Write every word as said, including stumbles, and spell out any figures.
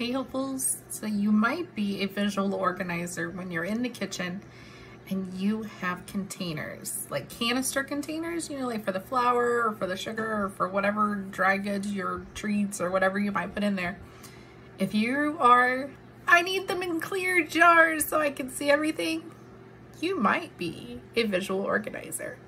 payables. So you might be a visual organizer when you're in the kitchen and you have containers, like canister containers, you know, like for the flour or for the sugar or for whatever dry goods, your treats or whatever you might put in there. If you are, I need them in clear jars so I can see everything, you might be a visual organizer.